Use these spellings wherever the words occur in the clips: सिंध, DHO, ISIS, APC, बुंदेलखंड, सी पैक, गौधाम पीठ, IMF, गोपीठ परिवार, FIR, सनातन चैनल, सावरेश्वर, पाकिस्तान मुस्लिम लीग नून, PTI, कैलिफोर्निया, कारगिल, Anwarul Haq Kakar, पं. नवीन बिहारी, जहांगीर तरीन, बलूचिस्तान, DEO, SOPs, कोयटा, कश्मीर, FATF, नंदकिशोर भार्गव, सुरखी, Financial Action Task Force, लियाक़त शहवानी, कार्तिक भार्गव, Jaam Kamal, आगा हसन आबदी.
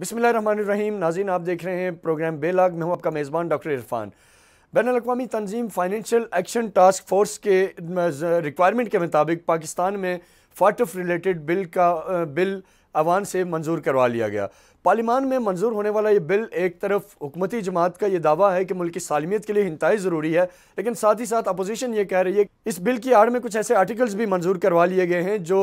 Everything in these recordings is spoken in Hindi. बिस्मिल्लाहिर्रहमानिर्रहीम। नाज़रीन, आप देख रहे हैं प्रोग्राम बैलाग में, हूँ आपका मेज़बान डॉक्टर इरफान। बैनुल-अक़वामी तंजीम फाइनेंशियल एक्शन टास्क फोर्स के रिक्वायरमेंट के मुताबिक पाकिस्तान में फाटफ रिलेटेड बिल अवान से मंजूर करवा लिया गया। पार्लिमान में मंजूर होने वाला ये बिल एक तरफ हुकूमती जमात का ये दावा है कि मुल्क की सालमियत के लिए इंतहाई ज़रूरी है, लेकिन साथ ही साथ अपोजिशन ये कह रही है कि इस बिल की आड़ में कुछ ऐसे आर्टिकल्स भी मंजूर करवा लिए गए हैं जो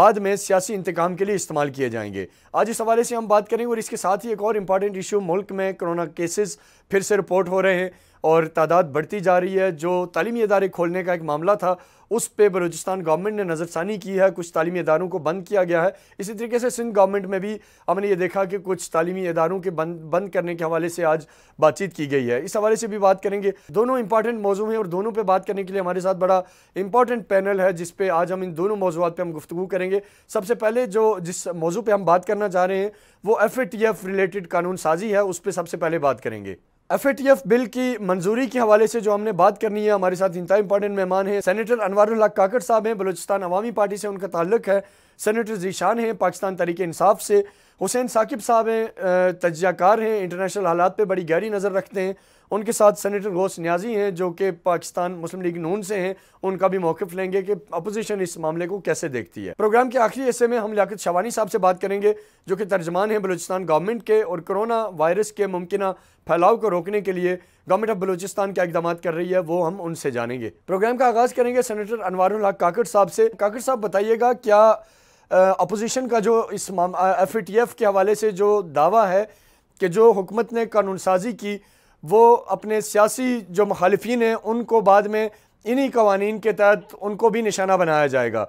बाद में सियासी इंतकाम के लिए इस्तेमाल किए जाएंगे। आज इस हवाले से हम बात करेंगे और इसके साथ ही एक और इम्पॉर्टेंट इशू, मुल्क में कोरोना केसेस फिर से रिपोर्ट हो रहे हैं और तादाद बढ़ती जा रही है। जो तालीमी इदारे खोलने का एक मामला था उस पर बलोचिस्तान गवर्नमेंट ने नज़रसानी की है, कुछ तालीमी इदारों को बंद किया गया है। इसी तरीके से सिंध गवर्नमेंट में भी हमने ये देखा कि कुछ तालीमी इदारों के बंद करने के हवाले से आज बातचीत की गई है, इस हवाले से भी बात करेंगे। दोनों इंपॉर्टेंट मौजू हैं और दोनों पर बात करने के लिए हमारे साथ बड़ा इंपॉर्टेंट पैनल है जिस पर आज हम इन दोनों मौजूद पर हम गुफ्तगू करेंगे। सबसे पहले जिस मौजू पर हम बात करना चाह रहे हैं वो FATF रिलेटेड कानून साजी है, उस पर सबसे पहले बात करेंगे। FATF बिल की मंजूरी के हवाले से जो हमने बात करनी है, हमारे साथ इंतहा इंपॉर्टेंट मेहमान हैं। सेनेटर अनवारुल हक काकड़ साहब हैं, बलूचिस्तान अवामी पार्टी से उनका ताल्लुक है। सेनेटर जीशान हैं, पाकिस्तान तरीके इंसाफ से। हुसैन साकिब साहब हैं, तजज़ियाकार हैं, इंटरनेशनल हालात पे बड़ी गहरी नज़र रखते हैं। उनके साथ सेनेटर घौस नियाज़ी हैं जो कि पाकिस्तान मुस्लिम लीग नून से हैं, उनका भी मौक़िफ़ लेंगे कि अपोजिशन इस मामले को कैसे देखती है। प्रोग्राम के आखिरी हिस्से में हम लियाक़त शहवानी साहब से बात करेंगे जो कि तर्जमान हैं बलूचिस्तान गवर्नमेंट के और कोरोना वायरस के मुमकिन फैलाव को रोकने के लिए गवर्नमेंट ऑफ बलूचिस्तान क्या इक़दाम कर रही है, वो हम उनसे जानेंगे। प्रोग्राम का आगाज़ करेंगे सेनेटर अनवारुल हक काकड़ साहब से। काकड़ साहब, बताइएगा क्या अपोजिशन का जो इस FATF के हवाले से जो दावा है कि जो हुकूमत ने कानून साजी की वो अपने सियासी जो मुखालिफिन हैं उनको बाद में इन्हीं कवानीन के तहत उनको भी निशाना बनाया जाएगा,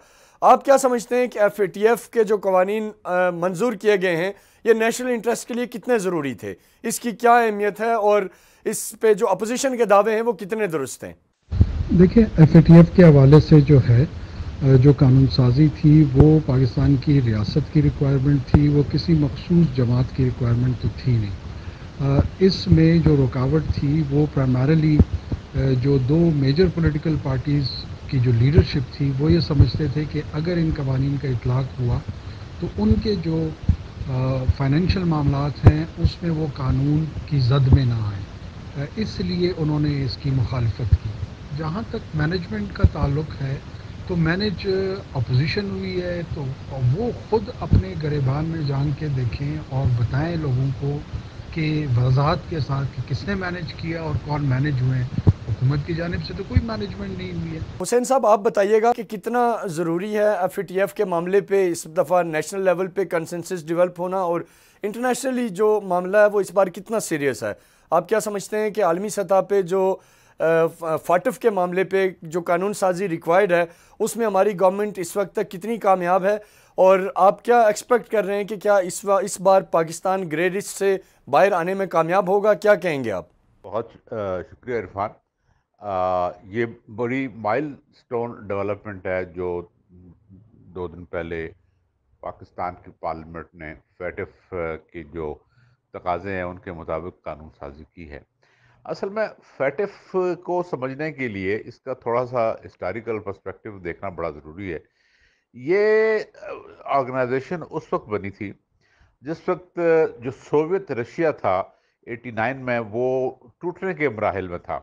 आप क्या समझते हैं कि FATF के जो कवानीन मंजूर किए गए हैं ये नेशनल इंटरेस्ट के लिए कितने ज़रूरी थे, इसकी क्या अहमियत है और इस पे जो अपोजिशन के दावे हैं वो कितने दुरुस्त हैं? देखिए, FATF के हवाले से जो है जो कानून साजी थी वो पाकिस्तान की रियासत की रिक्वायरमेंट थी, वो किसी मखसूस जमात की रिक्वायरमेंट तो थी नहीं। इसमें जो रुकावट थी वो प्राइमरली जो दो मेजर पॉलिटिकल पार्टीज़ की जो लीडरशिप थी वो ये समझते थे कि अगर इन कवानीन का इतलाक़ हुआ तो उनके जो फाइनेंशियल मामलात हैं उसमें वो कानून की जद में ना आए, इसलिए उन्होंने इसकी मुखालफत की। जहाँ तक मैनेजमेंट का ताल्लुक है तो मैनेज अपोजिशन हुई है तो वो ख़ुद अपने गरेबान में जान के देखें और बताएँ लोगों को कि वजाहत के साथ कि किसने मैनेज किया और कौन मैनेज हुए हैं। हुकूमत की जानिब से तो कोई मैनेजमेंट नहीं हुई है। हुसैन साहब, आप बताइएगा कि कितना ज़रूरी है FATF के मामले पे इस दफ़ा नेशनल लेवल पे कंसेंसस डेवलप होना और इंटरनेशनली जो मामला है वो इस बार कितना सीरियस है, आप क्या समझते हैं कि आलमी सतह पे जो फाटफ के मामले पे जो कानून साजी रिक्वायर्ड है उसमें हमारी गवर्नमेंट इस वक्त तक कितनी कामयाब है और आप क्या एक्सपेक्ट कर रहे हैं कि क्या इस बार पाकिस्तान ग्रे लिस्ट से बाहर आने में कामयाब होगा, क्या कहेंगे आप? बहुत शुक्रिया इरफान। ये बड़ी माइल स्टोन डेवलपमेंट है जो 2 दिन पहले पाकिस्तान की पार्लियामेंट ने FATF के जो तकाजे हैं उनके मुताबिक कानून साजी की है। असल में FATF को समझने के लिए इसका थोड़ा सा हिस्टोरिकल पर्सपेक्टिव देखना बड़ा ज़रूरी है। ये ऑर्गेनाइजेशन उस वक्त बनी थी जिस वक्त जो सोवियत रशिया था 89 में वो टूटने के मराहल में था,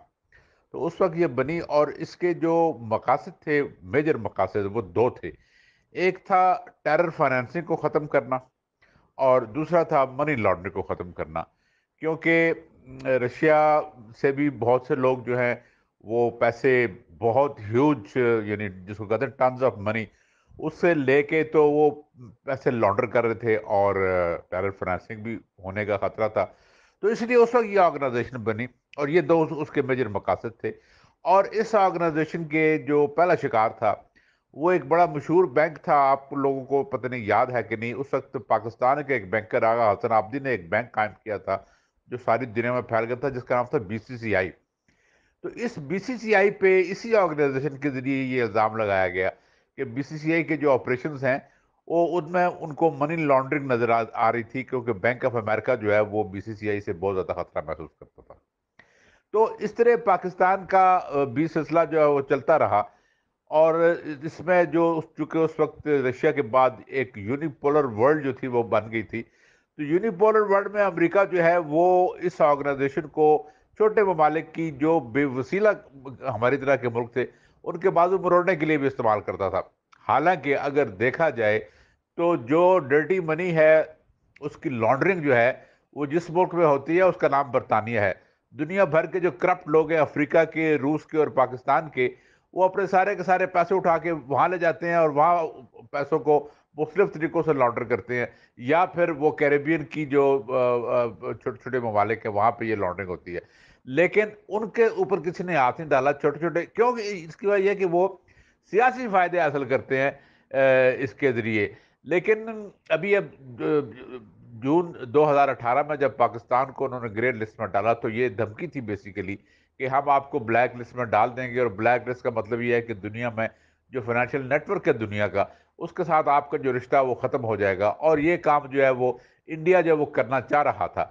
तो उस वक्त ये बनी और इसके जो मकासद थे, मेजर मकासद वो 2 थे। एक था टेरर फाइनेंसिंग को ख़त्म करना और दूसरा था मनी लॉन्ड्रिंग को ख़त्म करना, क्योंकि रशिया से भी बहुत से लोग जो हैं वो पैसे बहुत ह्यूज यानी जिसको कहते हैं टन्स ऑफ मनी उससे लेके तो वो पैसे लॉन्डर कर रहे थे और टेरर फाइनेंसिंग भी होने का ख़तरा था, तो इसलिए उस वक्त ये ऑर्गेनाइजेशन बनी और ये 2 उसके मेजर मकासद थे। और इस ऑर्गेनाइजेशन के जो पहला शिकार था वो एक बड़ा मशहूर बैंक था, आप लोगों को पता नहीं याद है कि नहीं, उस वक्त पाकिस्तान के एक बैंकर आगा हसन आबदी ने एक बैंक कायम किया था जो सारी दुनिया में फैल गया था जिसका नाम था BCCI। तो इस BCCI पे इसी ऑर्गेनाइजेशन के ज़रिए ये इल्ज़ाम लगाया गया कि BCCI के जो ऑपरेशंस हैं वो उनमें उनको मनी लॉन्ड्रिंग नज़र आ रही थी, क्योंकि बैंक ऑफ अमेरिका जो है वो BCCI से बहुत ज़्यादा ख़तरा महसूस करता था। तो इस तरह पाकिस्तान का भी सिलसिला जो है वो चलता रहा और इसमें जो चूँकि उस वक्त रशिया के बाद एक यूनिपोलर वर्ल्ड जो थी वो बन गई थी, तो यूनिपोलर वर्ल्ड में अमेरिका जो है वो इस ऑर्गेनाइजेशन को छोटे ममालिक की जो बेवसीला हमारी तरह के मुल्क थे उनके बाजू मरोड़ने के लिए भी इस्तेमाल करता था। हालांकि अगर देखा जाए तो जो डर्टी मनी है उसकी लॉन्ड्रिंग जो है वो जिस मुल्क में होती है उसका नाम बरतानिया है। दुनिया भर के जो करप्ट लोग हैं अफ्रीका के, रूस के और पाकिस्तान के, वो अपने सारे के सारे पैसे उठा के वहाँ ले जाते हैं और वहाँ पैसों को मुख्तलिफ तरीक़ों से लॉन्डर करते हैं, या फिर वो कैरेबियन की जो छोटे छोटे ममालिक हैं वहाँ पर ये लॉन्ड्रिंग होती है। लेकिन उनके ऊपर किसी ने हाथ नहीं डाला, छोटे छोटे, क्योंकि इसकी वजह यह कि वो सियासी फ़ायदे हासिल करते हैं इसके ज़रिए। लेकिन अभी अब जून 2018 में जब पाकिस्तान को उन्होंने ग्रे लिस्ट में डाला तो ये धमकी थी बेसिकली कि हम आपको ब्लैक लिस्ट में डाल देंगे, और ब्लैक लिस्ट का मतलब ये है कि दुनिया में जो फाइनेंशियल नेटवर्क है दुनिया का उसके साथ आपका जो रिश्ता वो ख़त्म हो जाएगा। और ये काम जो है वो इंडिया जो वो करना चाह रहा था।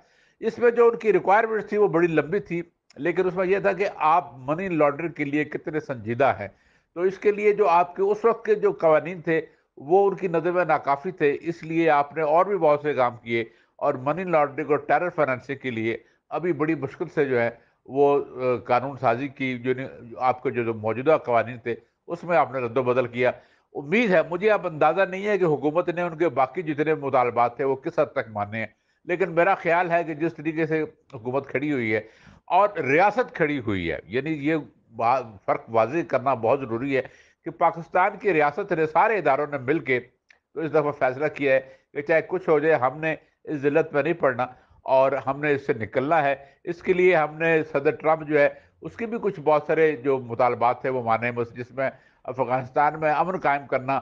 इसमें जो उनकी रिक्वायरमेंट थी वो बड़ी लंबी थी, लेकिन उसमें यह था कि आप मनी लॉन्ड्रिंग के लिए कितने संजीदा हैं। तो इसके लिए जो आपके उस वक्त के जो कवानीन थे वो उनकी नज़र में नाकाफ़ी थे, इसलिए आपने और भी बहुत से काम किए और मनी लॉन्ड्रिंग और टेरर फाइनेंसिंग के लिए अभी बड़ी मुश्किल से जो है वो कानून साजी की, जो आपके जो मौजूदा कवानीन थे उसमें आपने रद्दोबदल किया। उम्मीद है, मुझे अब अंदाज़ा नहीं है कि हुकूमत ने उनके बाकी जितने मुतालबात थे वो किस हद तक माने हैं, लेकिन मेरा ख्याल है कि जिस तरीके से हुकूमत खड़ी हुई है और रियासत खड़ी हुई है, यानी ये फ़र्क वाज़ेह करना बहुत ज़रूरी है कि पाकिस्तान की रियासत ने, सारे इदारों ने मिल के तो इस दफ़ा फैसला किया है कि चाहे कुछ हो जाए हमने इस जिल्लत में नहीं पड़ना और हमने इससे निकलना है। इसके लिए हमने सदर ट्रम्प जो है उसके भी कुछ बहुत सारे जो मुतालबात थे वो माने, जिसमें अफ़गानिस्तान में अमन कायम करना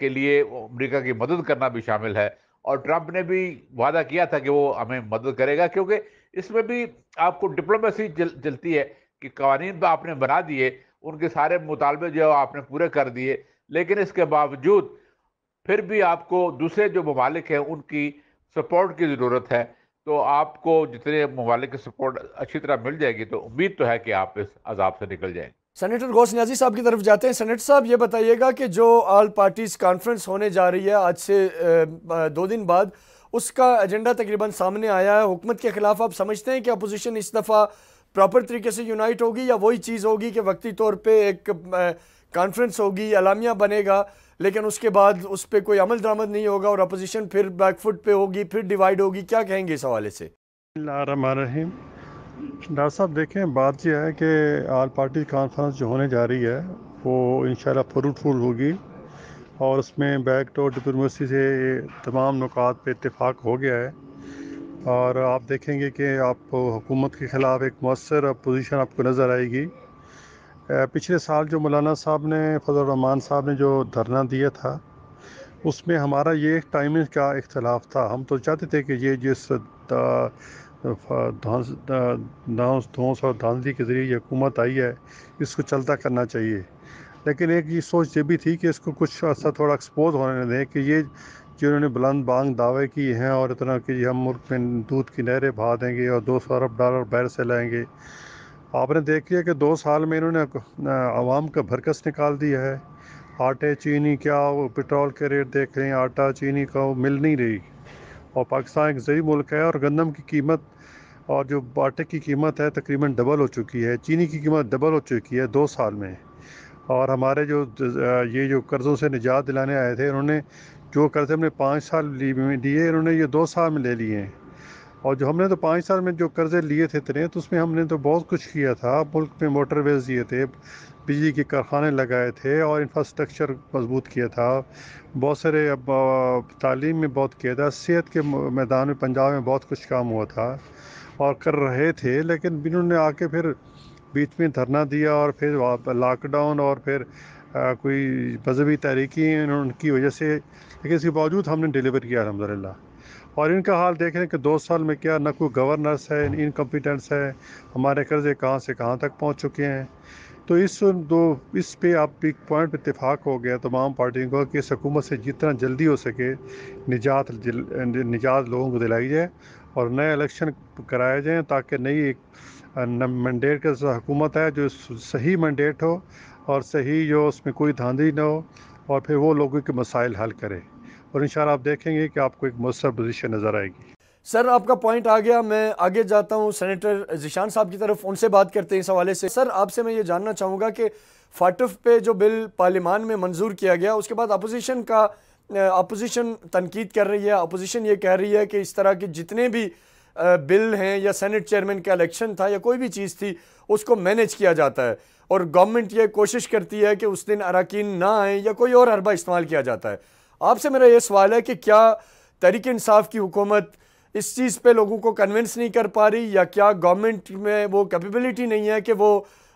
के लिए अमेरिका की मदद करना भी शामिल है। और ट्रंप ने भी वादा किया था कि वो हमें मदद करेगा, क्योंकि इसमें भी आपको डिप्लोमेसी चलती है कि कवानीन आपने बना दिए, उनके सारे मुतालबे जो आपने पूरे कर दिए, लेकिन इसके बावजूद फिर भी आपको दूसरे जो ममालिक हैं उनकी सपोर्ट की ज़रूरत है। तो आपको जितने ममालिक की सपोर्ट अच्छी तरह मिल जाएगी तो उम्मीद तो है कि आप इस अजाब से निकल जाएंगे। सेनेटर गौस नियाज़ी साहब की तरफ जाते हैं। सेनेटर साहब, ये बताइएगा कि जो ऑल पार्टीज़ कॉन्फ्रेंस होने जा रही है आज से 2 दिन बाद, उसका एजेंडा तकरीबन सामने आया है। हुकूमत के ख़िलाफ़ आप समझते हैं कि अपोजिशन इस दफ़ा प्रॉपर तरीके से यूनाइट होगी, या वही चीज़ होगी कि वक्ती तौर पे एक कॉन्फ्रेंस होगी, अलामिया बनेगा, लेकिन उसके बाद उस पर कोई अमल दरामद नहीं होगा और अपोजिशन फिर बैकफुट पे होगी, फिर डिवाइड होगी? क्या कहेंगे इस हवाले से? डॉक्टर साहब, देखें बात यह है कि ऑल पार्टी कॉन्फ्रेंस जो होने जा रही है वो इंशाल्लाह फ्रूटफुल होगी और उसमें बैक टू डिप्लोमेसी से तमाम नुकात पे इत्तेफाक हो गया है। और आप देखेंगे कि आप हुकूमत के ख़िलाफ़ एक मौसर अपोजिशन आपको नज़र आएगी। पिछले साल जो मौलाना साहब ने, फजलरहमान साहब ने जो धरना दिया था उसमें हमारा ये टाइमिंग का इख्तलाफ था। हम तो चाहते थे कि ये जिस धौंस और धांधली के ज़रिए हुकूमत आई है इसको चलता करना चाहिए, लेकिन एक ये सोच ये भी थी कि इसको कुछ अर्सा थोड़ा एक्सपोज होने दें कि ये जिन्होंने बुलंद बांग दावे किए हैं और इतना कि हम मुल्क में दूध की नहरें बहा देंगे और $200 अरब बाहर से लाएंगे। आपने देख लिया कि 2 साल में इन्होंने आवाम का भरकस निकाल दिया है। आटे चीनी क्या, पेट्रोल के रेट देख रहे हैं, आटा चीनी का मिल नहीं रही। और पाकिस्तान एक ज़रूरी मुल्क है और गंदम की कीमत और जो आटे की कीमत है तकरीबन डबल हो चुकी है, चीनी की कीमत डबल हो चुकी है 2 साल में। और हमारे जो ये जो कर्ज़ों से निजात दिलाने आए थे, इन्होंने जो कर्ज़ हमने 5 साल दिए, इन्होंने ये 2 साल में ले लिए हैं। और जो हमने तो 5 साल में जो कर्ज़े लिए थे इतने, तो उसमें हमने तो बहुत कुछ किया था। मुल्क में मोटरवेज दिए थे, बिजली के कारखाने लगाए थे और इंफ्रास्ट्रक्चर मजबूत किया था, बहुत सारे अब तालीम में बहुत किया था, सेहत के मैदान में पंजाब में बहुत कुछ काम हुआ था और कर रहे थे। लेकिन इन्होंने आके फिर बीच में धरना दिया और फिर लॉकडाउन और फिर कोई मजहबी तहरीकें उनकी वजह से, लेकिन इसके बावजूद हमने डिलीवर किया अल्हम्दुलिल्लाह। और इनका हाल देख रहे हैं कि 2 साल में क्या, ना कोई गवर्नेंस है, इनकम्पिटेंस है, हमारे कर्जे कहाँ से कहाँ तक पहुँच चुके हैं। तो इस पे आप पिक पॉइंट पर इतफाक़ हो गया तमाम पार्टियों को कि इस हुकूमत से जितना जल्दी हो सके निजात लोगों को दिलाई जाए और नए इलेक्शन कराए जाएँ, ताकि नई एक मैंडेट का हुकूमत है जो सही मैंडेट हो और सही जो उसमें कोई धांधली ना हो और फिर वो लोगों के मसाइल हल करे। और इंशाल्लाह आप देखेंगे कि आपको एक मौसर पोजीशन नज़र आएगी। सर आपका पॉइंट आ गया, मैं आगे जाता हूँ सेनेटर जिशान साहब की तरफ, उनसे बात करते हैं इस हवाले से। सर आपसे मैं ये जानना चाहूँगा कि फाटफ पे जो बिल पार्लियामान में मंजूर किया गया उसके बाद अपोजिशन तनकीद कर रही है, अपोजिशन ये कह रही है कि इस तरह के जितने भी बिल हैं या सेनेट चेयरमैन का इलेक्शन था या कोई भी चीज़ थी उसको मैनेज किया जाता है और गवर्नमेंट ये कोशिश करती है कि उस दिन अरकान ना आएँ या कोई और हरबा इस्तेमाल किया जाता है। आपसे मेरा ये सवाल है कि क्या तहरीक इंसाफ की हुकूमत इस चीज़ पे लोगों को कन्विंस नहीं कर पा रही या क्या गवर्नमेंट में वो कैपेबिलिटी नहीं है कि वो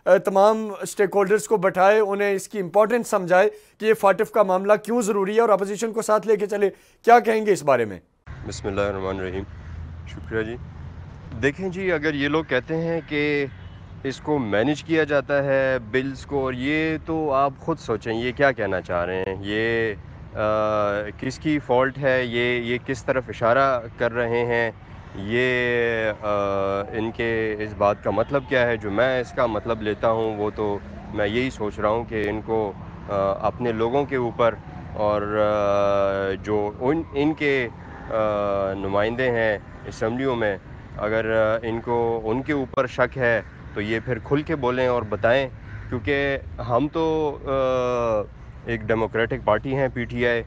तमाम स्टेक होल्डर्स को बैठाए, उन्हें इसकी इम्पोर्टेंस समझाए कि ये फाटफ का मामला क्यों ज़रूरी है और अपोजिशन को साथ लेके चले? क्या कहेंगे इस बारे में? बिस्मिल्लाहिर्रहमानिर्रहीम, शुक्रिया जी। देखें जी, अगर ये लोग कहते हैं कि इसको मैनेज किया जाता है बिल्स को, और ये तो आप ख़ुद सोचें ये क्या कहना चाह रहे हैं, ये किसकी फॉल्ट है, ये किस तरफ इशारा कर रहे हैं, ये इनके इस बात का मतलब क्या है? जो मैं इसका मतलब लेता हूँ वो तो मैं यही सोच रहा हूँ कि इनको अपने लोगों के ऊपर और जो इनके नुमाइंदे हैं असम्बलियों में, अगर इनको उनके ऊपर शक है तो ये फिर खुल के बोलें और बताएं, क्योंकि हम तो एक डेमोक्रेटिक पार्टी हैं, पीटीआई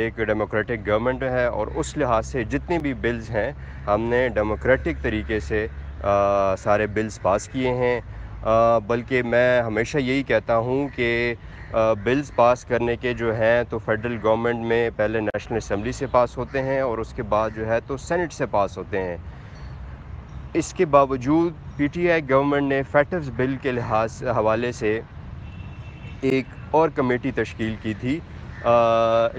एक डेमोक्रेटिक गवर्नमेंट है, और उस लिहाज से जितने भी बिल्स हैं हमने डेमोक्रेटिक तरीके से सारे बिल्स पास किए हैं। बल्कि मैं हमेशा यही कहता हूं कि बिल्स पास करने के जो हैं तो फेडरल गवर्नमेंट में पहले नेशनल असम्बली से पास होते हैं और उसके बाद जो है तो सेनेट से पास होते हैं। इसके बावजूद पीटीआई गवर्नमेंट ने फैटफ्स बिल के हवाले से एक और कमेटी तश्कील की थी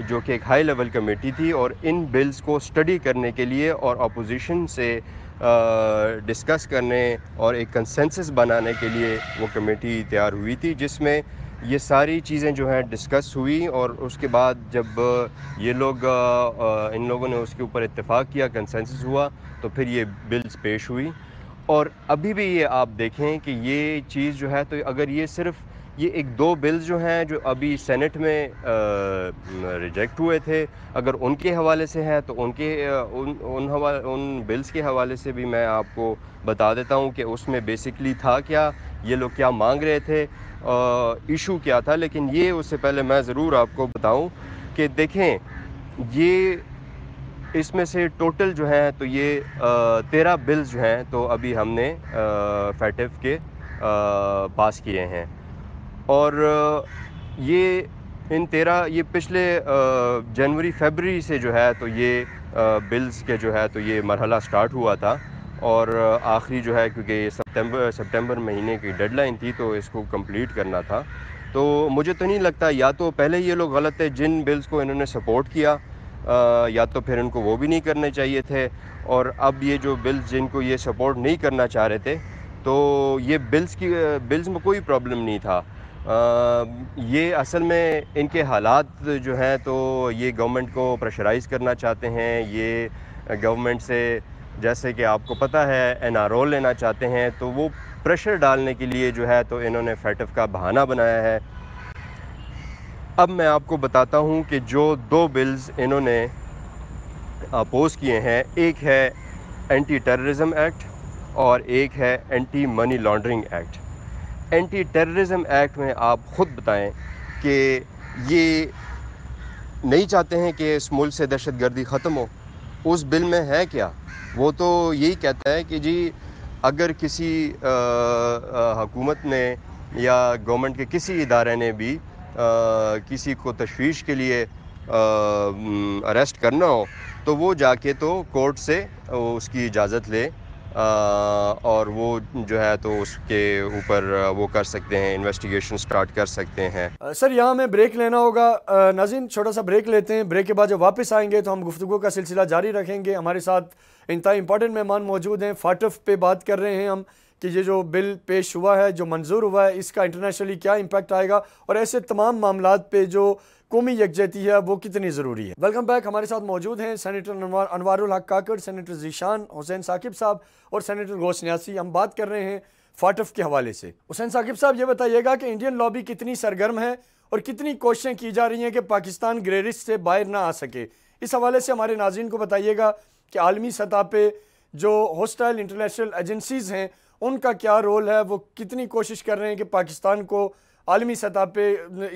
जो कि एक हाई लेवल कमेटी थी, और इन बिल्स को स्टडी करने के लिए और अपोजिशन से डिस्कस करने और एक कंसेंसस बनाने के लिए वो कमेटी तैयार हुई थी, जिसमें ये सारी चीज़ें जो हैं डिस्कस हुई। और उसके बाद जब ये लोग इन लोगों ने उसके ऊपर इत्तेफाक किया, कंसेंसस हुआ, तो फिर ये बिल्स पेश हुई। और अभी भी ये आप देखें कि ये चीज़ जो है तो अगर ये सिर्फ ये एक दो बिल्स जो हैं जो अभी सेनेट में रिजेक्ट हुए थे, अगर उनके हवाले से हैं तो उन बिल्स के हवाले से भी मैं आपको बता देता हूं कि उसमें बेसिकली था क्या, ये लोग क्या मांग रहे थे, इशू क्या था। लेकिन ये उससे पहले मैं ज़रूर आपको बताऊं कि देखें ये इसमें से टोटल जो हैं तो ये 13 बिल्स जो हैं तो अभी हमने फैटफ के पास किए हैं, और ये इन 13 ये पिछले जनवरी फरवरी से जो है तो ये बिल्स के जो है तो ये मरहला स्टार्ट हुआ था, और आखिरी जो है क्योंकि ये सितंबर महीने की डेडलाइन थी तो इसको कंप्लीट करना था। तो मुझे तो नहीं लगता या तो पहले ये लोग गलत है जिन बिल्स को इन्होंने सपोर्ट किया, या तो फिर उनको वो भी नहीं करने चाहिए थे, और अब ये जो बिल्स जिनको ये सपोर्ट नहीं करना चाह रहे थे तो ये बिल्स में कोई प्रॉब्लम नहीं था। ये असल में इनके हालात जो हैं तो ये गवर्नमेंट को प्रेशराइज़ करना चाहते हैं, ये गवर्नमेंट से जैसे कि आपको पता है एनआरओ लेना चाहते हैं, तो वो प्रेशर डालने के लिए जो है तो इन्होंने फैटफ का बहाना बनाया है। अब मैं आपको बताता हूं कि जो दो बिल्स इन्होंने अपोज़ किए हैं, एक है एंटी टेररिज़म एक्ट और एक है anti money laundering act. Anti terrorism act में आप ख़ुद बताएं कि ये नहीं चाहते हैं कि इस मुल्क से दहशतगर्दी ख़त्म हो, उस बिल में है क्या? वो तो यही कहता है कि जी अगर किसी हुकूमत ने या गवर्नमेंट के किसी इदारे ने भी किसी को तशवीश के लिए अरेस्ट करना हो तो वो जाके तो कोर्ट से उसकी इजाज़त ले और वो जो है तो उसके ऊपर वो कर सकते हैं, इन्वेस्टिगेशन स्टार्ट कर सकते हैं। सर यहाँ हमें ब्रेक लेना होगा, नाज़रीन छोटा सा ब्रेक लेते हैं, ब्रेक के बाद जब वापस आएंगे तो हम गुफ्तगू का सिलसिला जारी रखेंगे। हमारे साथ इंतहा इम्पोर्टेंट मेहमान मौजूद हैं, फाटफ पे बात कर रहे हैं हम कि ये जो बिल पेश हुआ है, जो मंजूर हुआ है, इसका इंटरनेशनली क्या इम्पैक्ट आएगा और ऐसे तमाम मामलात पे जो कौमी यकजहती है वो कितनी ज़रूरी है। वेलकम बैक, हमारे साथ मौजूद हैं सेनेटर अनवारुल हक काकड़, सेनेटर ज़िशान हुसैन साकिब साहब और सेनेटर घौस नियाज़ी। हम बात कर रहे हैं फाटफ के हवाले से। हुसैन साकिब साहब ये बताइएगा कि इंडियन लॉबी कितनी सरगर्म है और कितनी कोशिशें की जा रही हैं कि पाकिस्तान ग्रे लिस्ट से बाहर ना आ सके, इस हवाले से हमारे नाज़रीन को बताइएगा कि आलमी सतह पे जो हॉस्टाइल इंटरनेशनल एजेंसीज़ हैं उनका क्या रोल है, वो कितनी कोशिश कर रहे हैं कि पाकिस्तान को आलमी सतह पे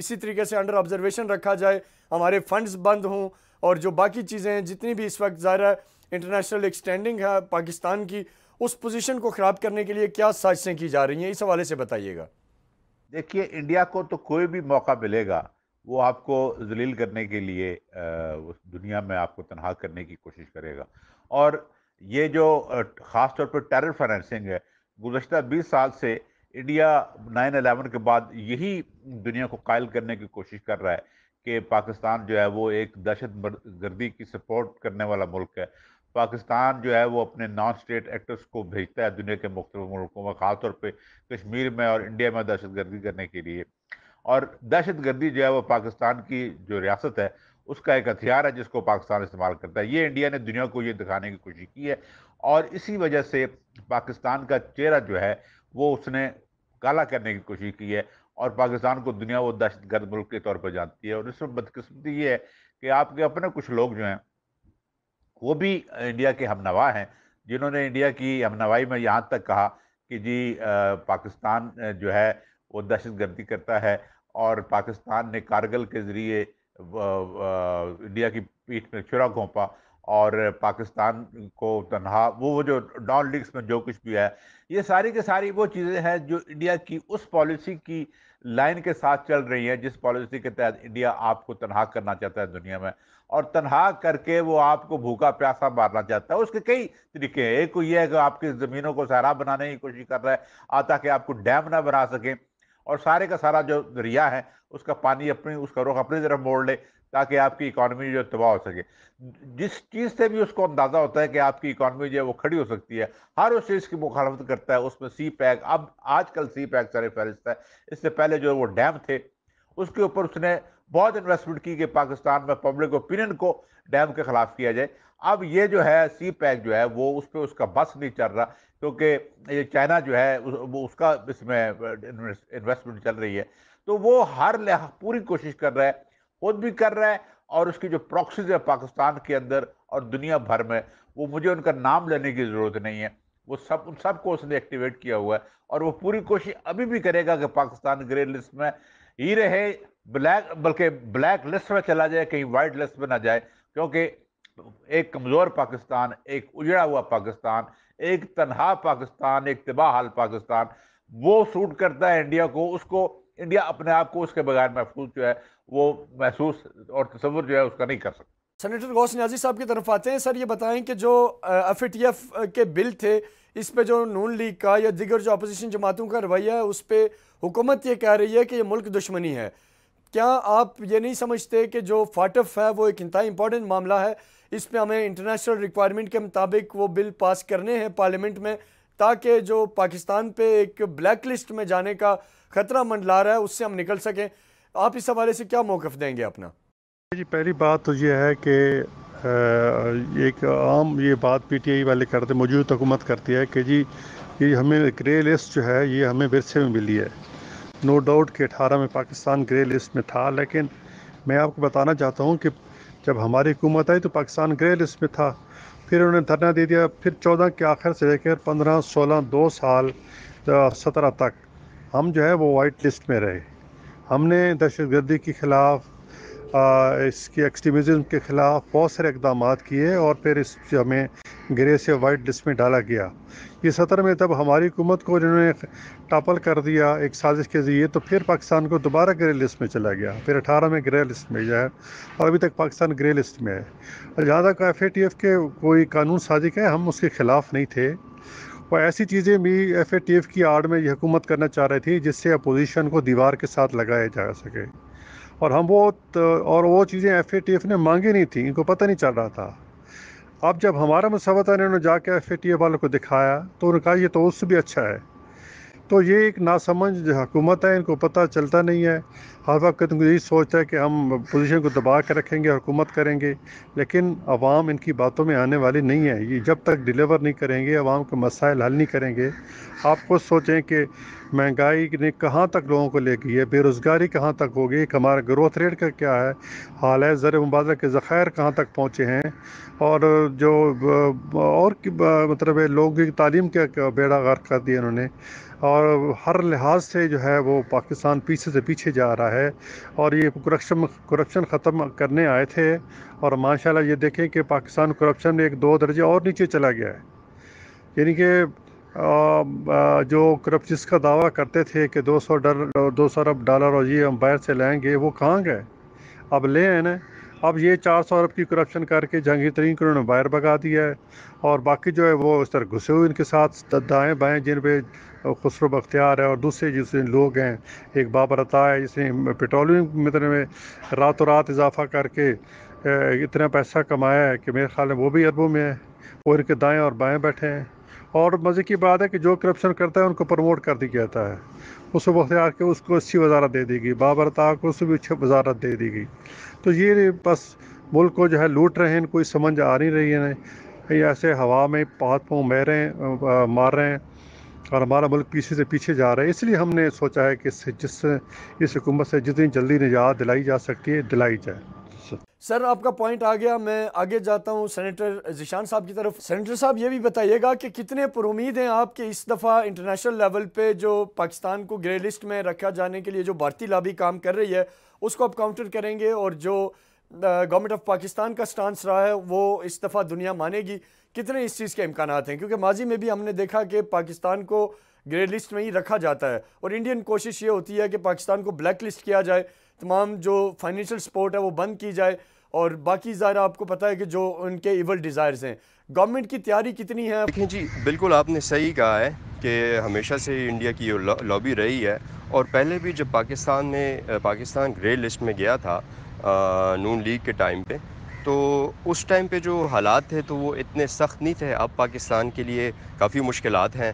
इसी तरीके से अंडर ऑब्जर्वेशन रखा जाए, हमारे फंड्स बंद हों और जो बाकी चीज़ें हैं जितनी भी इस वक्त ज़ाहिर इंटरनेशनल एक स्टैंडिंग है पाकिस्तान की, उस पोजीशन को ख़राब करने के लिए क्या साजिशें की जा रही हैं, इस हवाले से बताइएगा। देखिए, इंडिया को तो कोई भी मौका मिलेगा वो आपको जलील करने के लिए, दुनिया में आपको तनहा करने की कोशिश करेगा। और ये जो ख़ास तौर पर टेरर फाइनेंसिंग है, गुज़श्ता 20 साल से इंडिया 9/11 के बाद यही दुनिया को कायल करने की कोशिश कर रहा है कि पाकिस्तान जो है वो एक दहशत गर्दी की सपोर्ट करने वाला मुल्क है। पाकिस्तान जो है वो अपने नॉन स्टेट एक्टर्स को भेजता है दुनिया के मुख्तलिफ मुल्कों में, ख़ासतौर पर कश्मीर में और इंडिया में दहशत गर्दी करने के लिए। और दहशत गर्दी जो है वो पाकिस्तान की जो रियासत है उसका एक हथियार है जिसको पाकिस्तान इस्तेमाल करता है। ये इंडिया ने दुनिया को ये दिखाने की कोशिश की है और इसी वजह से पाकिस्तान का चेहरा जो है वो उसने काला करने की कोशिश की है और पाकिस्तान को दुनिया वो दहशतगर्द मुल्क के तौर पर जानती है। और इसमें बदकिस्मती ये है कि आपके अपने कुछ लोग जो हैं वो भी इंडिया के हमनवा हैं, जिन्होंने इंडिया की हमनवाई में यहाँ तक कहा कि जी पाकिस्तान जो है वो दहशतगर्दी करता है और पाकिस्तान ने कारगिल के ज़रिए इंडिया की पीठ में छुरा घोंपा और पाकिस्तान को तनहा, वो जो डाउन लीग्स में जो कुछ भी है, ये सारी के सारी वो चीज़ें हैं जो इंडिया की उस पॉलिसी की लाइन के साथ चल रही हैं जिस पॉलिसी के तहत इंडिया आपको तनहा करना चाहता है दुनिया में। और तनहा करके वो आपको भूखा प्यासा मारना चाहता है। उसके कई तरीके हैं। एक ये है कि आपकी ज़मीनों को सहारा बनाने की कोशिश कर रहा है ताकि आपको डैम ना बना सकें और सारे का सारा जो दरिया है उसका पानी अपनी उसका रुख अपनी तरफ मोड़ ले ताकि आपकी इकॉनमी जो तबाह हो सके। जिस चीज़ से भी उसको अंदाज़ा होता है कि आपकी इकॉनमी जो है वो खड़ी हो सकती है, हर उस चीज़ की मुखालफत करता है। उसमें सी पैक, अब आजकल सी पैक सारे फहरिस्त है, इससे पहले जो वो डैम थे उसके ऊपर उसने बहुत इन्वेस्टमेंट की कि पाकिस्तान में पब्लिक ओपिनियन को डैम के ख़िलाफ़ किया जाए। अब ये जो है सी पैक जो है वो उस पर उसका बस नहीं चल रहा क्योंकि ये चाइना जो है वो उसका इसमें इन्वेस्टमेंट चल रही है। तो वो हर पूरी कोशिश कर रहा है, खुद भी कर रहा है और उसकी जो प्रॉक्सीज है पाकिस्तान के अंदर और दुनिया भर में, वो मुझे उनका नाम लेने की ज़रूरत नहीं है, वो सब उन सबको उसने एक्टिवेट किया हुआ है। और वो पूरी कोशिश अभी भी करेगा कि पाकिस्तान ग्रे लिस्ट में ही रहे, बल्कि ब्लैक लिस्ट में चला जाए, कहीं वाइट लिस्ट में ना जाए, क्योंकि एक कमज़ोर पाकिस्तान, एक उजड़ा हुआ पाकिस्तान, एक तनहा पाकिस्तान, एक तबाहाल पाकिस्तान, वो सूट करता है इंडिया को। उसको इंडिया अपने आप को उसके बगैर महफूज जो है वो महसूस और तस्वुर जो है उसका नहीं कर सकता। सेनेटर गौस नियाज़ी साहब की तरफ आते हैं। सर, ये बताएं कि जो FATF के बिल थे इस पे जो नून लीग का या दिगर जो अपोजिशन जमातों का रवैया है उस पर हुकूमत ये कह रही है कि ये मुल्क दुश्मनी है, क्या आप ये नहीं समझते कि जो FATF है वो एक इंतहाई इंपॉर्टेंट मामला है, इस पर हमें इंटरनेशनल रिक्वायरमेंट के मुताबिक वो बिल पास करने हैं पार्लियामेंट में ताकि जो पाकिस्तान पे एक ब्लैक लिस्ट में जाने का खतरा मंडला रहा है उससे हम निकल सकें? आप इस हवाले से क्या मौक़िफ़ देंगे अपना? जी, पहली बात तो ये है कि एक आम ये बात PTI वाले करते, मौजूद हुकूमत करती है कि जी ये हमें ग्रे लिस्ट जो है ये हमें विरसे में मिली है। नो डाउट कि 18 में पाकिस्तान ग्रे लिस्ट में था, लेकिन मैं आपको बताना चाहता हूँ कि जब हमारी हुकूमत आई तो पाकिस्तान ग्रे लिस्ट में था, फिर उन्होंने धरना दे दिया, फिर 14 के आखिर से लेकर 15, 16 2017 तक हम जो है वो वाइट लिस्ट में रहे। हमने दहशतगर्दी के ख़िलाफ़, इसकी एक्सट्रीमिज़म के ख़िलाफ़ बहुत सारे इकदाम किए और फिर इस हमें ग्रे से वाइट लिस्ट में डाला गया। ये 17 में तब हमारी हुकूमत को जिन्होंने टापल कर दिया एक साजिश के ज़रिए, तो फिर पाकिस्तान को दोबारा ग्रे लिस्ट में चला गया, फिर 18 में ग्रे लिस्ट में गया और अभी तक पाकिस्तान ग्रे लिस्ट में है। और जहाँ तक FATF के कोई कानून साजिश है, हम उसके ख़िलाफ़ नहीं थे और ऐसी चीज़ें भी FATF की आड़ में ये हुकूमत करना चाह रही थी जिससे अपोजिशन को दीवार के साथ लगाया जा सके। और हम वो चीज़ें FATF ने मांगी नहीं थी, इनको पता नहीं चल रहा था। अब जब हमारा मसवा था इन्होंने जाके FATF वालों को दिखाया तो उन्होंने कहा ये तो उससे भी अच्छा है। तो ये एक नासमझ हुकूमत है, इनको पता चलता नहीं है। हर वक्त उनको यही सोचता है कि हम पोजीशन को दबा कर रखेंगे, हुकूमत करेंगे, लेकिन आवाम इनकी बातों में आने वाली नहीं है। ये जब तक डिलीवर नहीं करेंगे, आवाम के मसाइल हल नहीं करेंगे। आप खुद सोचें कि महंगाई ने कहाँ तक लोगों को ले गई है, बेरोज़गारी कहाँ तक हो गई, हमारा ग्रोथ रेट का क्या है हाल है, ज़र मुबादला के ज़ख़ायर कहाँ तक पहुँचे हैं, और जो और मतलब लोगों की तालीम का बेड़ा गर्क कर दिया उन्होंने, और हर लिहाज से जो है वो पाकिस्तान पीछे से पीछे जा रहा है। और ये करप्शन ख़त्म करने आए थे, और माशाल्लाह ये देखें कि पाकिस्तान करप्शन में 1-2 दर्जे और नीचे चला गया है। यानी कि जो करप्शन का दावा करते थे कि 200 अरब डॉलर और ये हम बाहर से लाएंगे, वो कहाँ गए? अब ले आए ना, अब ये 400 अरब की करप्शन करके जहांगीर तरीन को उन्होंने बाहर भगा दिया है, और बाकी जो है वो उस तरह घुसे हुए इनके साथ दाएँ बाएँ, जिन पे खुसरो बख्तियार है और दूसरे जिसने लोग हैं, एक बाबर अता है जिसने पेट्रोलियम मतलब में रातों रात इजाफा करके इतना पैसा कमाया है कि मेरे ख्याल में वो भी अरबों में है, वो इनके दाएँ और बाएँ बैठे हैं। और मज़े की बात है कि जो करप्शन करता है उनको प्रमोट कर दिया जाता है, उसको बख्तियार के उसको अच्छी वजारत दे दी गई, बाबर अता को उसको भी अच्छी वजारत दे दी गई। तो ये बस मुल्क को जो है लूट रहे हैं, कोई समझ आ नहीं रही है, ऐसे हवा में हाथ पाँव मार रहे हैं, और हमारा मुल्क पीछे से पीछे जा रहा है। इसलिए हमने सोचा है कि इस हुकूमत से जितनी जल्दी निजात दिलाई जा सकती है दिलाई जाए। सर आपका पॉइंट आ गया, मैं आगे जाता हूँ सेनेटर जिशान साहब की तरफ। सेनेटर साहब ये भी बताइएगा कि कितने पुरुमीद हैं आप कि इस दफ़ा इंटरनेशनल लेवल पे जो पाकिस्तान को ग्रे लिस्ट में रखा जाने के लिए जो भारतीय लॉबी काम कर रही है उसको आप काउंटर करेंगे, और जो गवर्नमेंट ऑफ पाकिस्तान का स्टांस रहा है वो इस दफ़ा दुनिया मानेगी, कितने इस चीज़ के इम्कानात हैं? क्योंकि माजी में भी हमने देखा कि पाकिस्तान को ग्रे लिस्ट में ही रखा जाता है, और इंडियन कोशिश ये होती है कि पाकिस्तान को ब्लैक लिस्ट किया जाए, तमाम जो फाइनेंशियल सपोर्ट है वो बंद की जाए, और बाकी ज़ाहिर आपको पता है कि जो उनके इवल डिज़ायर्स हैं। गवर्नमेंट की तैयारी कितनी है? देखिए जी, बिल्कुल आपने सही कहा है कि हमेशा से इंडिया की लॉबी रही है, और पहले भी जब पाकिस्तान ग्रे लिस्ट में गया था नून लीग के टाइम पे, तो उस टाइम पे जो हालात थे तो वो इतने सख्त नहीं थे। अब पाकिस्तान के लिए काफ़ी मुश्किलात हैं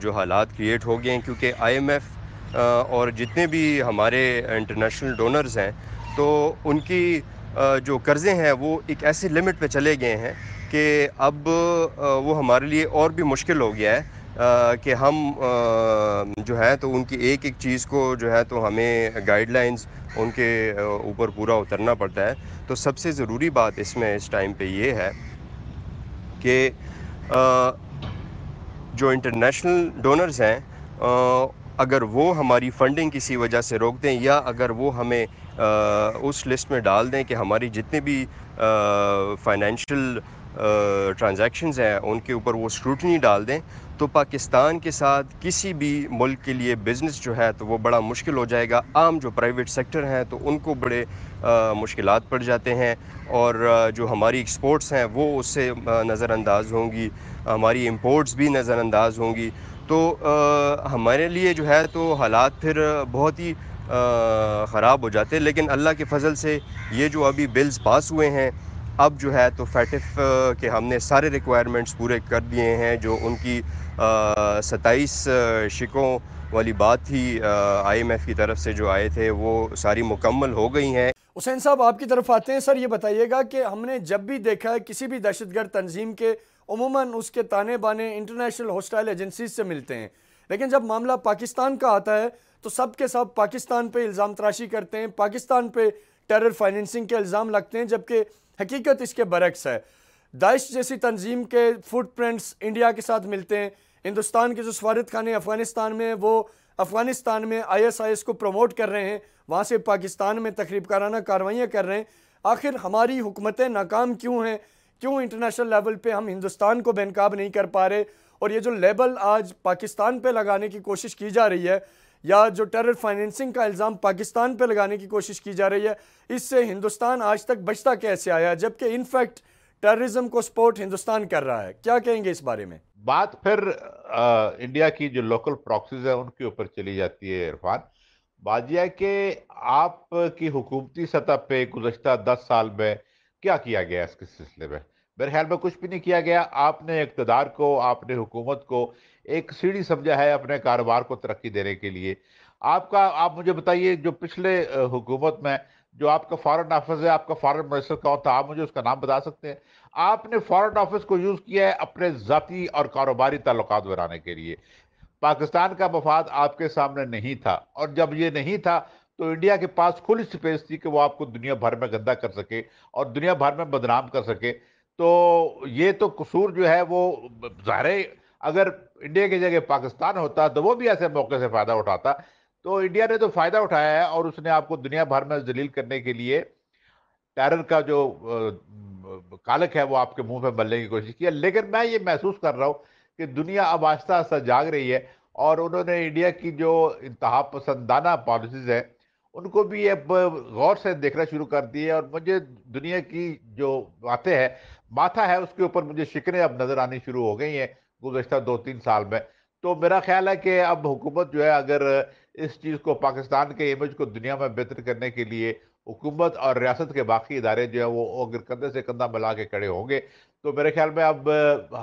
जो हालात क्रिएट हो गए हैं, क्योंकि IMF और जितने भी हमारे इंटरनेशनल डोनर्स हैं तो उनकी जो कर्ज़े हैं वो एक ऐसी लिमिट पे चले गए हैं कि अब वो हमारे लिए और भी मुश्किल हो गया है कि हम जो है तो उनकी एक एक चीज़ को जो है तो हमें गाइडलाइंस उनके ऊपर पूरा उतरना पड़ता है। तो सबसे ज़रूरी बात इसमें इस टाइम पे ये है कि जो इंटरनेशनल डोनर्स हैं अगर वो हमारी फ़ंडिंग किसी वजह से रोक दें, या अगर वो हमें उस लिस्ट में डाल दें कि हमारी जितने भी फाइनेंशियल ट्रांजैक्शंस हैं उनके ऊपर वो स्क्रूटनी डाल दें, तो पाकिस्तान के साथ किसी भी मुल्क के लिए बिज़नेस जो है तो वो बड़ा मुश्किल हो जाएगा। आम जो प्राइवेट सेक्टर हैं तो उनको बड़े मुश्किलात पड़ जाते हैं, और जो हमारी एक्सपोर्ट्स हैं वो उससे नज़रअंदाज होंगी, हमारी इंपोर्ट्स भी नज़रअंदाज होंगी। तो हमारे लिए जो है तो हालात फिर बहुत ही ख़राब हो जाते हैं। लेकिन अल्लाह के फजल से ये जो अभी बिल्स पास हुए हैं, अब जो है तो फैटिफ के हमने सारे रिक्वायरमेंट्स पूरे कर दिए हैं, जो उनकी 27 शिकों वाली बात थी IMF की तरफ से जो आए थे वो सारी मुकम्मल हो गई हैं। हुसैन साहब आपकी तरफ आते हैं। सर ये बताइएगा कि हमने जब भी देखा है किसी भी दहशतगर्द तंजीम के उमूमन उसके ताने बाने इंटरनेशनल हॉस्टाइल एजेंसीज से मिलते हैं, लेकिन जब मामला पाकिस्तान का आता है तो सब के सब पाकिस्तान पे इल्ज़ाम तराशी करते हैं, पाकिस्तान पे टेरर फाइनेंसिंग के इल्ज़ाम लगते हैं, जबकि हकीकत इसके बरक्स है। दाइश जैसी तंजीम के फुटप्रिंट्स इंडिया के साथ मिलते हैं, हिंदुस्तान के जो सफारतखाने अफ़गानिस्तान में वो अफ़गानिस्तान में ISIS को प्रमोट कर रहे हैं, वहाँ से पाकिस्तान में तखरीबकाराना कार्रवाइयाँ कर रहे हैं। आखिर हमारी हुकूमतें नाकाम क्यों हैं? क्यों इंटरनेशनल लेवल पे हम हिंदुस्तान को बेनकाब नहीं कर पा रहे? और ये जो लेबल आज पाकिस्तान पे लगाने की कोशिश की जा रही है, या जो टेरर फाइनेंसिंग का इल्ज़ाम पाकिस्तान पे लगाने की कोशिश की जा रही है, इससे हिंदुस्तान आज तक बचता कैसे आया, जबकि इनफैक्ट टेररिज्म को सपोर्ट हिंदुस्तान कर रहा है? क्या कहेंगे इस बारे में? बात फिर इंडिया की जो लोकल प्रॉक्सीज है उनके ऊपर चली जाती है इरफान। बात यह है कि आपकी हुकूमती सतह पर गुज़श्ता 10 साल में क्या किया गया इसके सिलसिले में? मेरे ख्याल में कुछ भी नहीं किया गया। आपने इक़्तिदार को, आपने हुकूमत को एक सीढ़ी समझा है अपने कारोबार को तरक्की देने के लिए। आपका, आप मुझे बताइए जो पिछले हुकूमत में जो आपका फॉरेन ऑफिस है, आपका फॉरेन मिनिस्टर कौन था, आप मुझे उसका नाम बता सकते हैं? आपने फॉरेन ऑफिस को यूज़ किया है अपने ज़ाती और कारोबारी ताल्लुकात बनाने के लिए। पाकिस्तान का मफाद आपके सामने नहीं था, और जब ये नहीं था तो इंडिया के पास खुली स्पेस थी कि वो आपको दुनिया भर में गंदा कर सके और दुनिया भर में बदनाम कर सके। तो ये तो कसूर जो है वो ज़ाहिर, अगर इंडिया की जगह पाकिस्तान होता तो वो भी ऐसे मौके से फ़ायदा उठाता। तो इंडिया ने तो फ़ायदा उठाया है और उसने आपको दुनिया भर में जलील करने के लिए टेरर का जो कालक है वो आपके मुंह पे मलने की कोशिश की है। लेकिन मैं ये महसूस कर रहा हूँ कि दुनिया अब आहिस्ता आहिस्ता जाग रही है और उन्होंने इंडिया की जो इंतहा पसंदाना पॉलिसीज़ हैं उनको भी अब गौर से देखना शुरू कर दिए। और मुझे दुनिया की जो बातें हैं, माथा है, उसके ऊपर मुझे शिकने अब नज़र आनी शुरू हो गई हैं गुज़श्ता 2-3 साल में। तो मेरा ख्याल है कि अब हुकूमत जो है, अगर इस चीज़ को, पाकिस्तान के इमेज को दुनिया में बेहतर करने के लिए हुकूमत और रियासत के बाकी इदारे जो है वो अगर कंधे से कंधा मिला के खड़े होंगे तो मेरे ख्याल में अब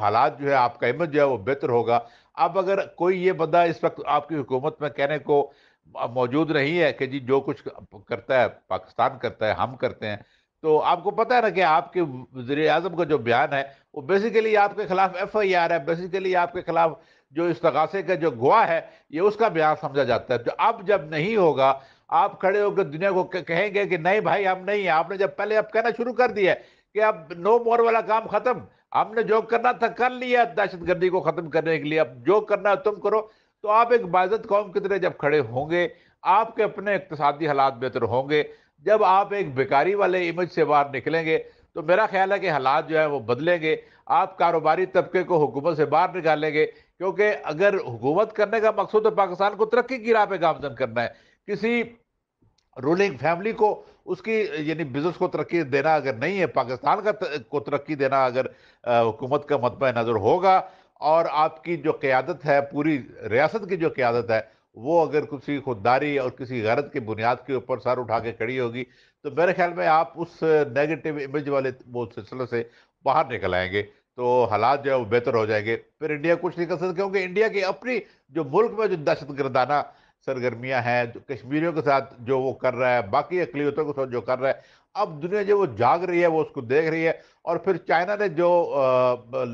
हालात जो है, आपका इमेज जो है वो बेहतर होगा। अब अगर कोई ये बंदा इस वक्त आपकी हुकूमत में कहने को मौजूद नहीं है कि जी जो कुछ करता है पाकिस्तान करता है, हम करते हैं, तो आपको पता है ना कि आपके वज़ीर आज़म का जो बयान है वो बेसिकली आपके ख़िलाफ़ FIR है, बेसिकली आपके ख़िलाफ़ जो इस्तगासे का जो गवाह है ये उसका बयान समझा जाता है। तो अब जब नहीं होगा, आप खड़े होकर दुनिया को कहेंगे कि नहीं भाई हम नहीं है। आपने जब पहले अब कहना शुरू कर दिया है कि अब नो मोर वाला काम ख़त्म, हमने जो करना था कर लिया दहशतगर्दी को ख़त्म करने के लिए, अब जो करना तुम करो। तो आप एक बाइज़्ज़त कौम की तरह जब खड़े होंगे, आपके अपने इक़्तिसादी हालात बेहतर होंगे। जब आप एक बेकारी वाले इमेज से बाहर निकलेंगे तो मेरा ख्याल है कि हालात जो है वो बदलेंगे। आप कारोबारी तबके को हुकूमत से बाहर निकालेंगे, क्योंकि अगर हुकूमत करने का मकसद तो पाकिस्तान को तरक्की की राह पे गामजन करना है, किसी रूलिंग फैमिली को उसकी यानी बिजनेस को तरक्की देना अगर नहीं है, पाकिस्तान का को तरक्की देना अगर हुकूमत का मतबा नज़र होगा और आपकी जो क़ियादत है, पूरी रियासत की जो क़ियादत है, वो अगर किसी खुददारी और किसी गैरत की बुनियाद के ऊपर सर उठा के खड़ी होगी तो मेरे ख्याल में आप उस नेगेटिव इमेज वाले वो सिलसिले से बाहर निकल आएंगे। तो हालात जो है वो बेहतर हो जाएंगे, फिर इंडिया कुछ नहीं कर सकता, क्योंकि इंडिया की अपनी जो मुल्क में जो दहशतगर्दाना सरगर्मियाँ हैं, जो कश्मीरियों के साथ जो वो कर रहा है, बाकी अकलियतों के साथ जो कर रहा है, अब दुनिया जो वो जाग रही है, वो उसको देख रही है। और फिर चाइना ने जो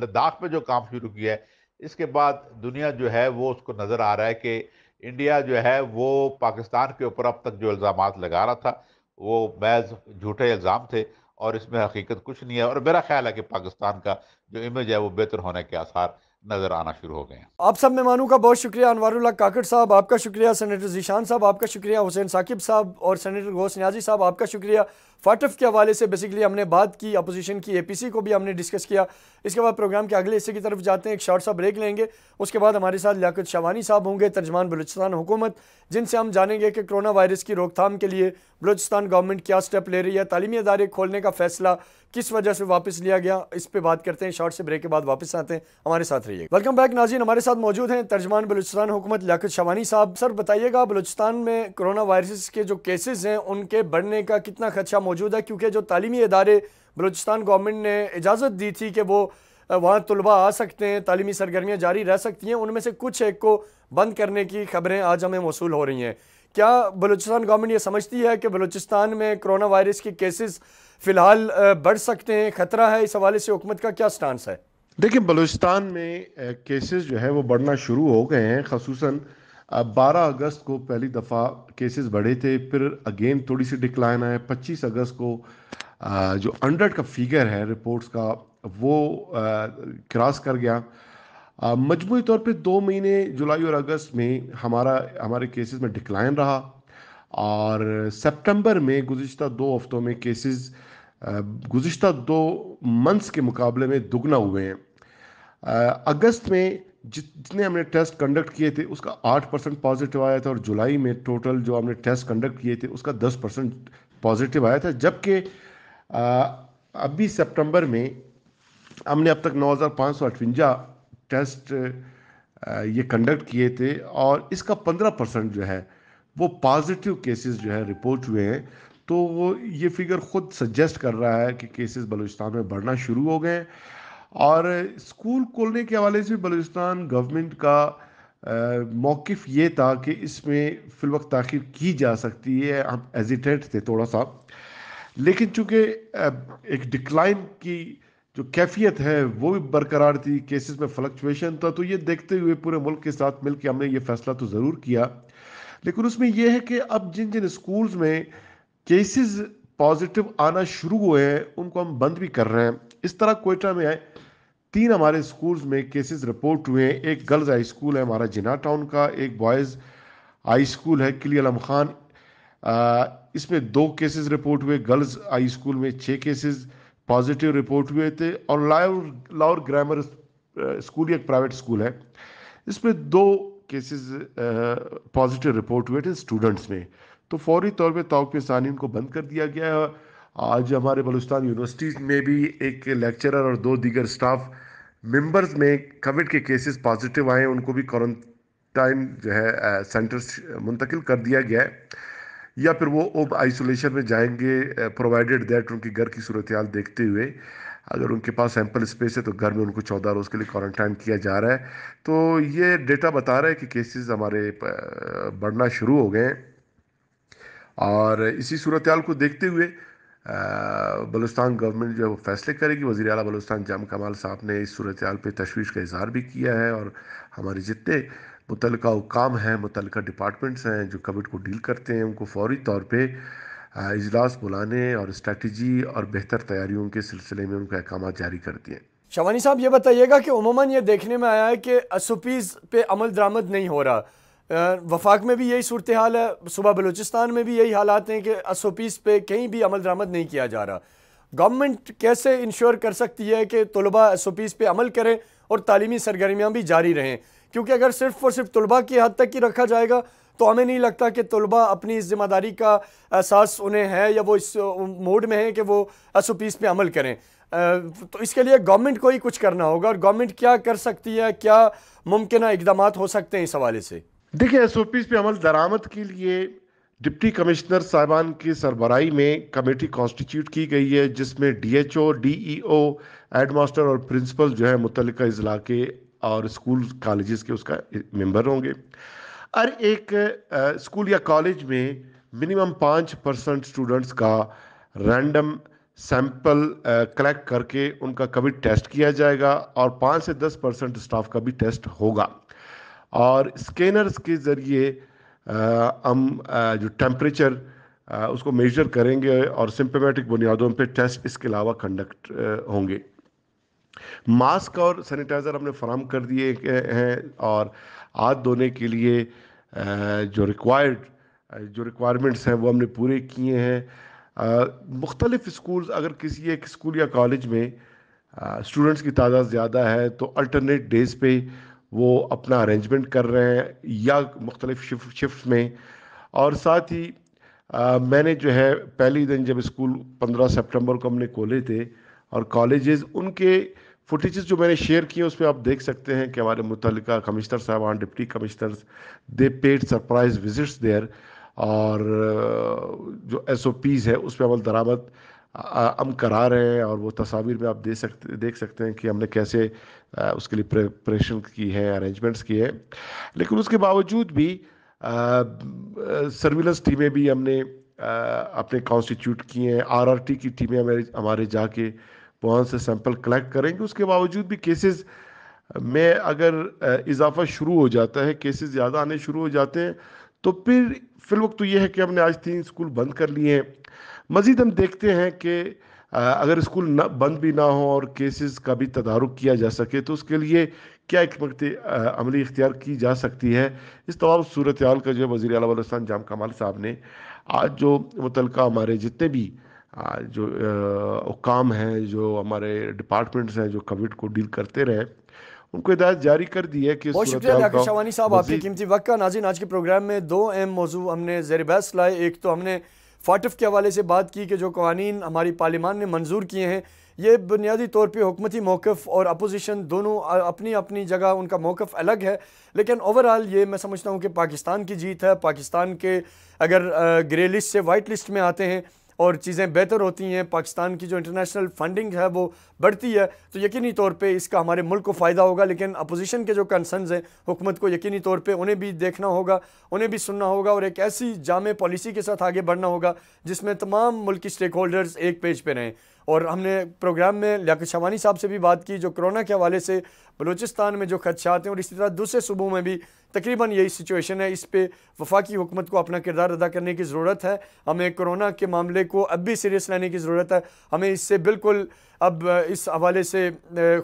लद्दाख में जो काम शुरू किया है, इसके बाद दुनिया जो है वो उसको नज़र आ रहा है कि इंडिया जो है वो पाकिस्तान के ऊपर अब तक जो इल्ज़ाम लगा रहा था वो महज झूठे इल्ज़ाम थे और इसमें हकीकत कुछ नहीं है। और मेरा ख्याल है कि पाकिस्तान का जो इमेज है वो बेहतर होने के आसार नज़र आना शुरू हो गए हैं। आप सब मेहमानों का बहुत शुक्रिया, अनवारुल हक काकड़ साहब आपका शुक्रिया, सेनेटर ज़ीशान साहब आपका शुक्रिया, हुसैन साकिब साहब और सेनेटर गौस नियाज़ी साहब आपका शुक्रिया। फाटफ के हवाले से बेसिकली हमने बात की, अपोजिशन की, APC को भी हमने डिस्कस किया। इसके बाद प्रोग्राम के अगले हिस्से की तरफ जाते हैं, एक शॉर्ट सा ब्रेक लेंगे, उसके बाद हमारे साथ लियाकत शाहवानी साहब होंगे, तर्जमान बलूचिस्तान हुकूमत, जिनसे हम जानेंगे कि कोरोना वायरस की रोकथाम के लिए बलूचिस्तान गवर्नमेंट क्या स्टेप ले रही है, तालीमी अदारे खोलने का फैसला किस वजह से वापस लिया गया, इस पर बात करते हैं। शॉर्ट से ब्रेक के बाद वापस आते हैं, हमारे साथ रहिए। वेलकम बैक नाज़रीन, हमारे साथ मौजूद हैं तर्जमान बलूचिस्तान हुकूमत लियाकत शाहवानी साहब। सर बताइएगा, बलूचिस्तान में कोरोना वायरस के जो केसेस हैं उनके बढ़ने का कितना खदशा मौजूद है, क्योंकि जो तालीमी इदारे बलूचिस्तान गवर्नमेंट ने इजाज़त दी थी कि वो वहाँ तलबा आ सकते हैं, तालीमी सरगर्मियाँ जारी रह सकती हैं, उनमें से कुछ एक को बंद करने की खबरें आज हमें मौसूल हो रही हैं। क्या बलूचिस्तान गवर्नमेंट ये समझती है कि बलूचिस्तान में कोरोना वायरस के केसेस फ़िलहाल बढ़ सकते हैं, ख़तरा है, इस हवाले से हुकूमत का क्या स्टांस है? देखिए, बलूचिस्तान में केसेस जो है वो बढ़ना शुरू हो गए हैं, ख़ुसूसन 12 अगस्त को पहली दफ़ा केसेस बढ़े थे, फिर अगेन थोड़ी सी डिक्लाइन आए। 25 अगस्त को जो 100 का फिगर है रिपोर्ट्स का वो क्रॉस कर गया। मजमूई तौर पे 2 महीने जुलाई और अगस्त में हमारे केसेस में डिक्लाइन रहा और सितंबर में गुज़िश्ता 2 हफ्तों में केसेस गुज़िश्ता 2 मंथ्स के मुकाबले में दुगना हुए हैं। अगस्त में जितने हमने टेस्ट कंडक्ट किए थे उसका 8% पॉजिटिव आया था और जुलाई में टोटल जो हमने टेस्ट कंडक्ट किए थे उसका 10% पॉजिटिव आया था, जबकि अभी सितंबर में हमने अब तक 9558 टेस्ट ये कंडक्ट किए थे और इसका 15% जो है वो पॉजिटिव केसेस जो है रिपोर्ट हुए हैं। तो वो ये फिगर ख़ुद सजेस्ट कर रहा है कि केसेस बलूचिस्तान में बढ़ना शुरू हो गए हैं। और स्कूल खोलने के हवाले से बलूचिस्तान गवर्नमेंट का मौक़िफ़ ये था कि इसमें फिल वक्त ताख़ीर की जा सकती है। हम हेजिटेंट थे थोड़ा सा, लेकिन चूँकि एक डिक्लाइन की जो कैफियत है वो भी बरकरार थी, केसेस में फ्लक्चुएशन था, तो ये देखते हुए पूरे मुल्क के साथ मिलकर हमने ये फ़ैसला तो ज़रूर किया। लेकिन उसमें यह है कि अब जिन जिन स्कूल्स में केसेस पॉजिटिव आना शुरू हुए हैं उनको हम बंद भी कर रहे हैं। इस तरह कोयटा में आए 3 हमारे स्कूल्स में केसेस रिपोर्ट हुए हैं। एक गर्ल्स हाई स्कूल है हमारा जिना टाउन का, एक बॉयज़ हाई स्कूल है किली आलम खान, इसमें 2 केसेस रिपोर्ट हुए। गर्ल्स हाई स्कूल में 6 केसेस पॉजिटिव रिपोर्ट हुए थे। और लाहौर ग्रामर स्कूल, एक प्राइवेट स्कूल है, इसमें 2 केसेस पॉजिटिव रिपोर्ट हुए थे स्टूडेंट्स में, तो फौरी तौर पर तौक़ सानी उनको बंद कर दिया गया है। आज हमारे बलूचिस्तान यूनिवर्सिटीज़ में भी एक लेक्चरर और 2 दीगर स्टाफ मेंबर्स में कोविड के केसेस पॉजिटिव आए, उनको भी क्वारंटाइन जो है सेंटर्स मुंतकिल कर दिया गया है, या फिर वो अब आइसोलेशन में जाएंगे, प्रोवाइडेड दैट उनकी घर की सूरत हाल देखते हुए अगर उनके पास सैम्पल स्पेस है तो घर में उनको 14 रोज़ के लिए क्वारंटाइन किया जा रहा है। तो ये डेटा बता रहा है कि केसेस हमारे बढ़ना शुरू हो गए, और इसी सूरत हाल को देखते हुए बलूचिस्तान गवर्नमेंट जो है वो फैसले करेगी। वज़ीर आला बलूचिस्तान जाम कमाल साहब ने इस सूरत हाल पर तशवीश का इजहार भी किया है, और हमारे जितने मुतलका हुकाम हैं, मुतलका डिपार्टमेंट्स हैं जो कोविड को डील करते हैं, उनको फौरी तौर पर इजलास बुलाने और स्ट्रेटजी और बेहतर तैयारियों के सिलसिले में उनका अहकाम जारी कर दिए। शवानी साहब ये बताइएगा कि उमूमन ये देखने में आया है कि SOPs पे अमल दरामद नहीं हो रहा, वफाक में भी यही सूरत हाल है, सुबह बलूचिस्तान में भी यही हालात हैं कि SOPs पे कहीं भी अमल दरामद नहीं किया जा रहा। गवर्नमेंट कैसे इंश्योर कर सकती है कि तलबा SOPs पे अमल करें और तालीमी सरगर्मियाँ भी जारी रहें, क्योंकि अगर सिर्फ और सिर्फ तलबा की हद तक ही रखा जाएगा तो हमें नहीं लगता कि तलबा अपनी इस जिम्मेदारी का एहसास उन्हें है या वो इस मूड में है कि वो SOPs पे अमल करें। तो इसके लिए गवर्नमेंट को ही कुछ करना होगा, और गवर्नमेंट क्या कर सकती है, क्या मुमकिन इकदाम हो सकते हैं इस हवाले से? देखिए, SOPs पे अमल दरामद के लिए डिप्टी कमिश्नर साहिबान की सरबराही में कमेटी कॉन्स्टिट्यूट की गई है, जिसमें DHO, DEO, हेडमास्टर और प्रिंसिपल जो है मुतलका इजला के और स्कूल कॉलेजेस के उसका मेंबर होंगे। हर एक स्कूल या कॉलेज में मिनिमम 5% स्टूडेंट्स का रैंडम सैंपल कलेक्ट करके उनका कोविड टेस्ट किया जाएगा, और 5 से 10% स्टाफ का भी टेस्ट होगा, और स्कैनर्स के ज़रिए हम जो टेम्परेचर उसको मेजर करेंगे, और सिम्पटोमेटिक बुनियादों पे टेस्ट इसके अलावा कंडक्ट होंगे। मास्क और सैनिटाइज़र हमने फराहम कर दिए हैं, और हाथ धोने के लिए जो रिक्वायरमेंट्स हैं वो हमने पूरे किए हैं। मुख्तलिफ स्कूल्स, अगर किसी एक स्कूल या कॉलेज में स्टूडेंट्स की तादाद ज़्यादा है तो अल्टरनेट डेज़ पे वो अपना अरेंजमेंट कर रहे हैं, या मुख्तलिफ शिफ्ट में। और साथ ही मैंने जो है पहले दिन जब स्कूल 15 सितंबर को हमने खोले थे, और कॉलेजेस उनके फुटेजेस जो मैंने शेयर किए उस पर आप देख सकते हैं कि हमारे मुतलका कमिश्नर साहबान, deputy commissioners, they paid surprise visits there, और जो SOPs है उस पर अमल दरामद हम करा रहे हैं, और वो तस्वीर में आप देख सकते हैं कि हमने कैसे उसके लिए प्रिपरेशन की है, अरेंजमेंट्स किए हैं। लेकिन उसके बावजूद भी सर्विलेंस टीमें भी हमने अपने कॉन्स्टिट्यूट किए हैं, RRT की टीमें हमारे जाके वहाँ से सैंपल कलेक्ट करेंगे। उसके बावजूद भी केसेस में अगर इजाफा शुरू हो जाता है, केसेस ज़्यादा आने शुरू हो जाते हैं, तो फिर फिलवक्त तो ये है कि हमने आज 3 स्कूल बंद कर लिए हैं। मज़ीद हम देखते हैं कि अगर स्कूल बंद भी ना हो और केसेस का भी तदारुक किया जा सके तो उसके लिए क्या हिकमत अमली इख्तियार की जा सकती है। इस तमाम सूरत हाल का जो वज़ीर आला बलूचिस्तान जाम कमाल साहब ने आज जो मुतलका हमारे जितने भी जो हुकाम हैं, जो हमारे डिपार्टमेंट्स हैं जो कोविड को डील करते रहे, उनको हिदायत जारी कर दी है कि बहुत शुक्रिया डॉक्टर शवानी साहब आपके कीमती वक्त का। नाज़रीन, आज के प्रोग्राम में 2 अहम मौजू हमने ज़ेर बहस लाए। एक तो हमने फाटफ के हवाले से बात की कि जो कवानीन हमारी पार्लियामान ने मंजूर किए हैं ये बुनियादी तौर पर हुकूमती मौक़िफ़ और अपोजिशन दोनों अपनी अपनी जगह उनका मौक़िफ़ अलग है, लेकिन ओवरऑल ये मैं समझता हूँ कि पाकिस्तान की जीत है। पाकिस्तान के अगर ग्रे लिस्ट से वाइट लिस्ट में आते हैं और चीज़ें बेहतर होती हैं, पाकिस्तान की जो इंटरनेशनल फंडिंग है वो बढ़ती है, तो यकीनी तौर पे इसका हमारे मुल्क को फ़ायदा होगा। लेकिन अपोजिशन के जो कंसर्न्स हैं हुकूमत को यकीनी तौर पे उन्हें भी देखना होगा, उन्हें भी सुनना होगा और एक ऐसी जामे पॉलिसी के साथ आगे बढ़ना होगा जिसमें तमाम मुल्क की स्टेक होल्डर्स एक पेज पर रहें। और हमने प्रोग्राम में लियाकत शहवानी साहब से भी बात की जो कोरोना के हवाले से बलूचिस्तान में जो खदशात हैं और इसी तरह दूसरे सूबों में भी तकरीबन यही सिचुएशन है। इस पर वफाकी हुकूमत को अपना किरदार अदा करने की ज़रूरत है। हमें कोरोना के मामले को अब भी सीरियस लेने की ज़रूरत है। हमें इससे बिल्कुल अब इस हवाले से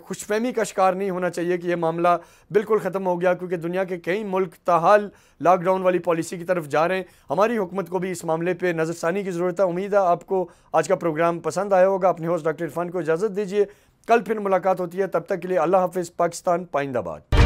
खुशफहमी का शिकार नहीं होना चाहिए कि यह मामला बिल्कुल ख़त्म हो गया, क्योंकि दुनिया के कई मुल्क ताहाल लॉकडाउन वाली पॉलिसी की तरफ जा रहे हैं। हमारी हुकूमत को भी इस मामले पर नज़रसानी की ज़रूरत है। उम्मीद है आपको आज का प्रोग्राम पसंद आया होगा। अपने होस्ट डॉक्टर इरफान को इजाज़त दीजिए, कल फिर मुलाकात होती है। तब तक के लिए अल्लाह हाफ़िज़। पाकिस्तान पाइंदाबाद।